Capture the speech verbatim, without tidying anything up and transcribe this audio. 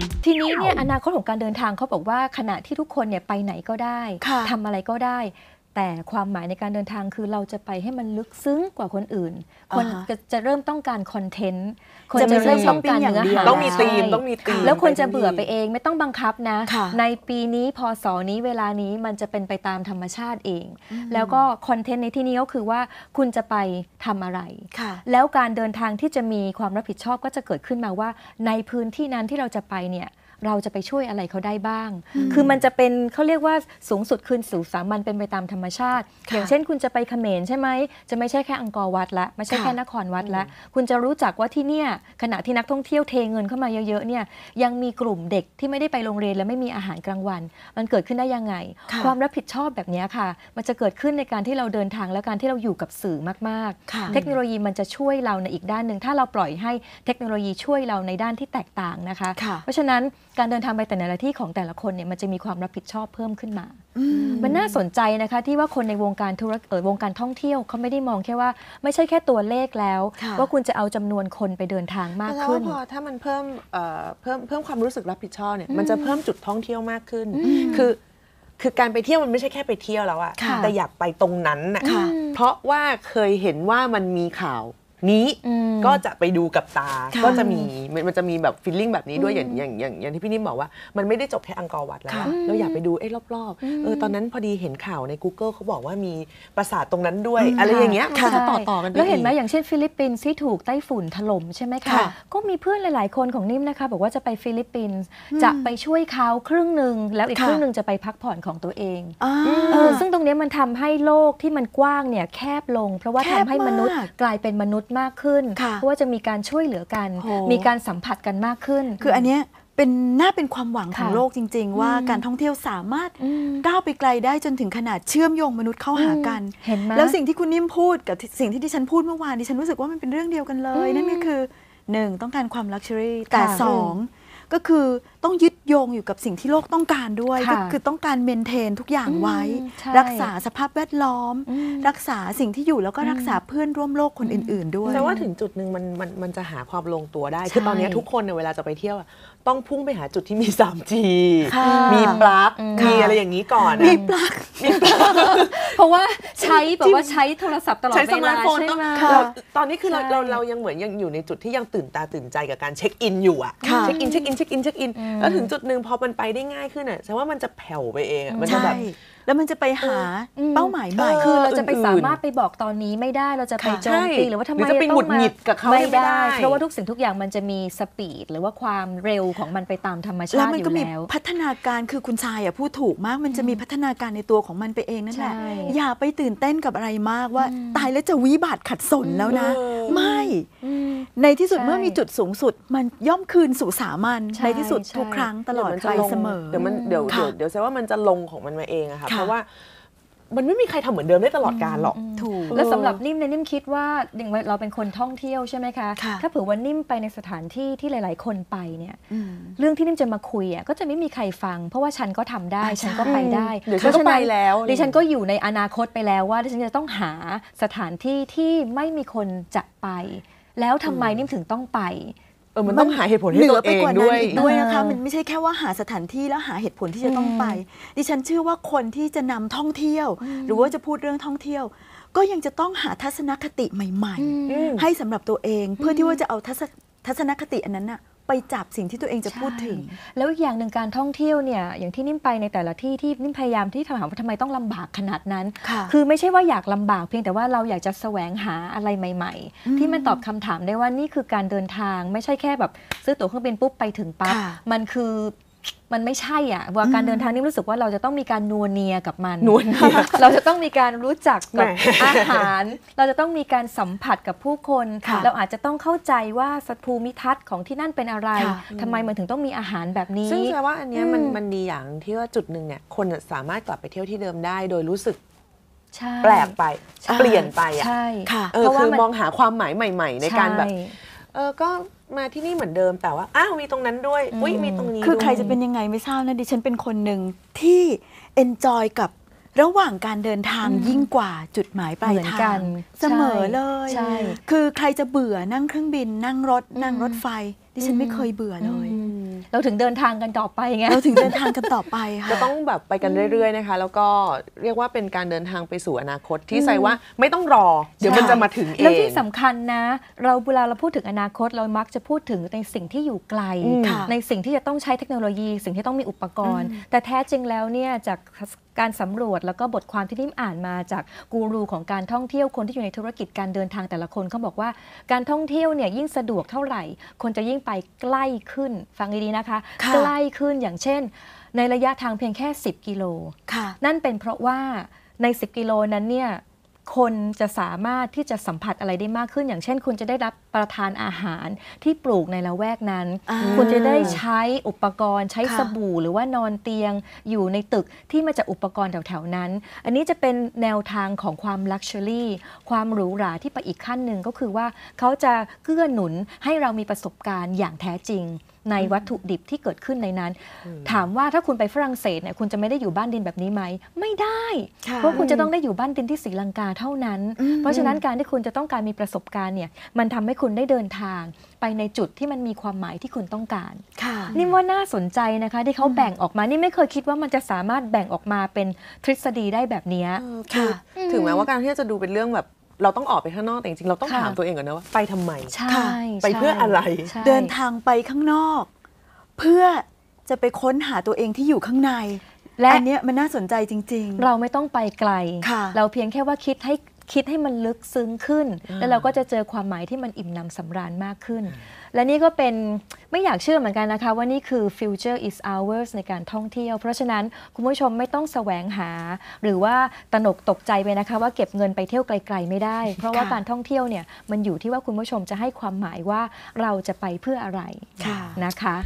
ทีนี้เนี่ยอนาคตของการเดินทางเขาบอกว่าขณะที่ทุกคนเนี่ยไปไหนก็ได้ทำอะไรก็ได้แต่ความหมายในการเดินทางคือเราจะไปให้มันลึกซึ้งกว่าคนอื่นคนจะเริ่มต้องการคอนเทนต์คนจะเริ่มต้องการเนื้อหาต้องมีธีมต้องมีธีมแล้วคนจะเบื่อไปเองไม่ต้องบังคับนะในปีนี้พศนี้เวลานี้มันจะเป็นไปตามธรรมชาติเองแล้วก็คอนเทนต์ในที่นี้ก็คือว่าคุณจะไปทำอะไรแล้วการเดินทางที่จะมีความรับผิดชอบก็จะเกิดขึ้นมาว่าในพื้นที่นั้นที่เราจะไปเนี่ยเราจะไปช่วยอะไรเขาได้บ้างคือมันจะเป็นเขาเรียกว่าสูงสุดคืนสู่สามัญเป็นไปตามธรรมชาติอย่างเช่นคุณจะไปเขมรใช่ไหมจะไม่ใช่แค่อังกอร์วัดละไม่ใช่แค่นครวัดละคุณจะรู้จักว่าที่เนี่ยขณะที่นักท่องเที่ยวเทเงินเข้ามาเยอะๆเนี่ยยังมีกลุ่มเด็กที่ไม่ได้ไปโรงเรียนและไม่มีอาหารกลางวันมันเกิดขึ้นได้ยังไงความรับผิดชอบแบบนี้ค่ะมันจะเกิดขึ้นในการที่เราเดินทางและการที่เราอยู่กับสื่อมากๆเทคโนโลยีมันจะช่วยเราในอีกด้านหนึ่งถ้าเราปล่อยให้เทคโนโลยีช่วยเราในด้านที่แตกต่างนะคะเพราะฉะนั้นการเดินทางไปแต่ละที่ของแต่ละคนเนี่ยมันจะมีความรับผิดชอบเพิ่มขึ้นมา ม, มันน่าสนใจนะคะที่ว่าคนในวงการธุรกิจวงการท่องเที่ยวเขาไม่ได้มองแค่ว่าไม่ใช่แค่ตัวเลขแล้วว่าคุณจะเอาจำนวนคนไปเดินทางมากขึ้นพอถ้ามันเพิ่มเอ่อเพิ่มเพิ่มความรู้สึกรับผิดชอบเนี่ยมันจะเพิ่มจุดท่องเที่ยวมากขึ้นคือคือการไปเที่ยวมันไม่ใช่แค่ไปเที่ยวแล้วอะแต่อยากไปตรงนั้นนะเพราะว่าเคยเห็นว่ามันมีข่าวนี้ก็จะไปดูกับตาก็จะมีมันจะมีแบบฟีลลิ่งแบบนี้ด้วยอย่างอย่างอย่างอย่างที่พี่นิ่มบอกว่ามันไม่ได้จบแค่อังกอร์วัดแล้วเราอยากไปดูเอ๊ะรอบๆเออตอนนั้นพอดีเห็นข่าวใน Google เขาบอกว่ามีปราสาทตรงนั้นด้วยอะไรอย่างเงี้ยมันจะต่อต่อกันไปแล้วเห็นไหมอย่างเช่นฟิลิปปินส์ที่ถูกไต้ฝุ่นถล่มใช่ไหมคะก็มีเพื่อนหลายๆคนของนิ่มนะคะบอกว่าจะไปฟิลิปปินส์จะไปช่วยเขาครึ่งหนึ่งแล้วอีกครึ่งหนึ่งจะไปพักผ่อนของตัวเองซึ่งตรงนี้มันทำให้โลกที่มันกว้างเนี่ยแคบลงเพราะว่าทำให้มนุษย์กลายเป็นมนุษย์มากขึ้นเพราะว่าจะมีการช่วยเหลือกันมีการสัมผัสกันมากขึ้นคืออันเนี้ยเป็นน่าเป็นความหวังของโลกจริงๆว่าการท่องเที่ยวสามารถก้าวไปไกลได้จนถึงขนาดเชื่อมโยงมนุษย์เข้าหากันแล้วสิ่งที่คุณนิ่มพูดกับสิ่งที่ดิฉันพูดเมื่อวานดิฉันรู้สึกว่ามันเป็นเรื่องเดียวกันเลยนั่นก็คือหนึ่งต้องการความลักชัวรี่แต่สองก็คือต้องยึดโยงอยู่กับสิ่งที่โลกต้องการด้วยก็คือต้องการเมนเทนทุกอย่างไว้รักษาสภาพแวดล้อมรักษาสิ่งที่อยู่แล้วก็รักษาเพื่อนร่วมโลกคนอื่นๆด้วยแต่ว่าถึงจุดหนึ่งมันมันมันจะหาความลงตัวได้คือตอนนี้ทุกคนเวลาจะไปเที่ยวต้องพุ่งไปหาจุดที่มี สามจี มีปลั๊กมีอะไรอย่างนี้ก่อนมีปลั๊กมีปลั๊กเพราะว่าใช้แบบว่าใช้โทรศัพท์ตลอดเวลาใช้สมาร์ทโฟนตอนนี้คือเราเรายังเหมือนยังอยู่ในจุดที่ยังตื่นตาตื่นใจกับการเช็คอินอยู่อะเช็คอินเช็คอินเช็คอินเช็คอินแล้วถึงจุดหนึ่งพอมันไปได้ง่ายขึ้นอะฉันว่ามันจะแผ่วไปเองมันจะแบบแล้วมันจะไปหาเป้าหมายใหม่คือเราจะไปสามารถไปบอกตอนนี้ไม่ได้เราจะไปโจมตีหรือว่าทำไมจะไปหงุดหงิดกับเขาไม่ได้เพราะว่าทุกสิ่งทุกอย่างมันจะมีสปีดหรือว่าความเร็วของมันไปตามธรรมชาติอยู่แล้วแล้วมันก็มีพัฒนาการคือคุณชายอ่ะพูดถูกมากมันจะมีพัฒนาการในตัวของมันไปเองนั่นแหละอย่าไปตื่นเต้นกับอะไรมากว่าตายแล้วจะวิบัติขัดสนแล้วนะไม่ในที่สุดเมื่อมีจุดสูงสุดมันย่อมคืนสู่สามัญในที่สุดทุกครั้งตลอดไปเสมอเดี๋ยวมันเดี๋ยวเดี๋ยวแสดงว่ามันจะลงของมันมาเองอะค่ะเพราะว่ามันไม่มีใครทำเหมือนเดิมได้ตลอดกาลหรอกถูกแล้วสำหรับนิ่มเนี่ยนิ่มคิดว่าเราเป็นคนท่องเที่ยวใช่ไหมคะถ้าเผื่อว่านิ่มไปในสถานที่ที่หลายๆคนไปเนี่ยเรื่องที่นิ่มจะมาคุยอ่ะก็จะไม่มีใครฟังเพราะว่าฉันก็ทำได้ฉันก็ไปได้เพราะฉะนั้นแล้วดิฉันก็อยู่ในอนาคตไปแล้วว่าดิฉันจะต้องหาสถานที่ที่ไม่มีคนจะไปแล้วทำไมนิ่มถึงต้องไปเออมันต้องหาเหตุผลให้ตัวเองด้วยด้วยนะคะมันไม่ใช่แค่ว่าหาสถานที่แล้วหาเหตุผลที่จะต้องไปดิฉันเชื่อว่าคนที่จะนำท่องเที่ยวหรือว่าจะพูดเรื่องท่องเที่ยวก็ยังจะต้องหาทัศนคติใหม่ๆให้สำหรับตัวเองเพื่อที่ว่าจะเอาทัศนคติอันนั้นอะไปจับสิ่งที่ตัวเองจะพูดถึงแล้วอีกอย่างหนึ่งการท่องเที่ยวเนี่ยอย่างที่นิ่มไปในแต่ละที่ที่นิ่มพยายามที่ถามว่าทำไมต้องลำบากขนาดนั้นคือไม่ใช่ว่าอยากลำบากเพียงแต่ว่าเราอยากจะแสวงหาอะไรใหม่ๆที่มันตอบคำถามได้ว่านี่คือการเดินทางไม่ใช่แค่แบบซื้อตั๋วเครื่องบินปุ๊บไปถึงปั๊บมันคือมันไม่ใช่อ่ะว่าการเดินทางนี่รู้สึกว่าเราจะต้องมีการนัวเนียกับมันนัวเนียเราจะต้องมีการรู้จักกับอาหารเราจะต้องมีการสัมผัสกับผู้คนเราอาจจะต้องเข้าใจว่าภูมิทัศน์ของที่นั่นเป็นอะไรทำไมมันถึงต้องมีอาหารแบบนี้ซึ่งแปลว่าอันนี้มันมันดีอย่างที่ว่าจุดหนึ่งเนี่ยคนสามารถกลับไปเที่ยวที่เดิมได้โดยรู้สึกแปลกไปเปลี่ยนไปอ่ะเออคือมองหาความหมายใหม่ๆในการแบบเออก็มาที่นี่เหมือนเดิมแต่ว่าอ้าวมีตรงนั้นด้วยอุ้ยมีตรงนี้คือใครจะเป็นยังไงไม่ทราบนะดิฉันเป็นคนหนึ่งที่เอนจอยกับระหว่างการเดินทางยิ่งกว่าจุดหมายปลายทางเสมอเลยคือใครจะเบื่อนั่งเครื่องบินนั่งรถนั่งรถไฟดิฉันไม่เคยเบื่อเลย เราถึงเดินทางกันต่อไปไงเราถึงเดินทางกันต่อไปค่ะจะต้องแบบไปกันเรื่อยๆนะคะแล้วก็เรียกว่าเป็นการเดินทางไปสู่อนาคตที่ใส่ว่าไม่ต้องรอเดี๋ยวมันจะมาถึงเองแล้วที่สำคัญนะเราเวลาเราพูดถึงอนาคตเรามักจะพูดถึงในสิ่งที่อยู่ไกลในสิ่งที่จะต้องใช้เทคโนโลยีสิ่งที่ต้องมีอุปกรณ์แต่แท้จริงแล้วเนี่ยจากการสำรวจแล้วก็บทความที่นิ่มอ่านมาจากกูรูของการท่องเที่ยวคนที่อยู่ในธุรกิจการเดินทางแต่ละคนเขาบอกว่าการท่องเที่ยวเนี่ยยิ่งสะดวกเท่าไหร่คนจะยิ่งไปใกล้ขึ้นฟังดีๆนะคะใกล้ขึ้นอย่างเช่นในระยะทางเพียงแค่สิบกิโลนั่นเป็นเพราะว่าในสิบกิโลนั้นเนี่ยคนจะสามารถที่จะสัมผัสอะไรได้มากขึ้นอย่างเช่นคุณจะได้รับประทานอาหารที่ปลูกในละแวกนั้นคุณจะได้ใช้อุปกรณ์ใช้สบู่หรือว่านอนเตียงอยู่ในตึกที่มาจากอุปกรณ์แถวๆนั้นอันนี้จะเป็นแนวทางของความลักชัวรี่ความหรูหราที่ไปอีกขั้นหนึ่งก็คือว่าเขาจะเกื้อหนุนให้เรามีประสบการณ์อย่างแท้จริงในวัตถุดิบที่เกิดขึ้นในนั้นถามว่าถ้าคุณไปฝรั่งเศสเนี่ยคุณจะไม่ได้อยู่บ้านดินแบบนี้ไหมไม่ได้เพราะคุณจะต้องได้อยู่บ้านดินที่ศรีลังกาเท่านั้นเพราะฉะนั้นการที่คุณจะต้องการมีประสบการณ์เนี่ยมันทำให้คุณได้เดินทางไปในจุดที่มันมีความหมายที่คุณต้องการนี่ว่าน่าสนใจนะคะที่เขาแบ่งออกมานี่ไม่เคยคิดว่ามันจะสามารถแบ่งออกมาเป็นทฤษฎีได้แบบนี้ถึงแม้ว่าการที่จะดูเป็นเรื่องแบบเราต้องออกไปข้างนอกแต่จริงๆเราต้องถามตัวเองก่อนนะว่าไปทำไมไปเพื่ออะไรเดินทางไปข้างนอกเพื่อจะไปค้นหาตัวเองที่อยู่ข้างในและอันนี้มันน่าสนใจจริงๆเราไม่ต้องไปไกลเราเพียงแค่ว่าคิดให้คิดให้มันลึกซึ้งขึ้นแล้วเราก็จะเจอความหมายที่มันอิ่มหนำสำราญมากขึ้นและนี่ก็เป็นไม่อยากเชื่อเหมือนกันนะคะว่านี่คือ Future is ours ในการท่องเที่ยวเพราะฉะนั้นคุณผู้ชมไม่ต้องแสวงหาหรือว่าตระหนกตกใจไปนะคะว่าเก็บเงินไปเที่ยวไกลๆไม่ได้เพราะว่าการท่องเที่ยวเนี่ยมันอยู่ที่ว่าคุณผู้ชมจะให้ความหมายว่าเราจะไปเพื่ออะไรนะคะ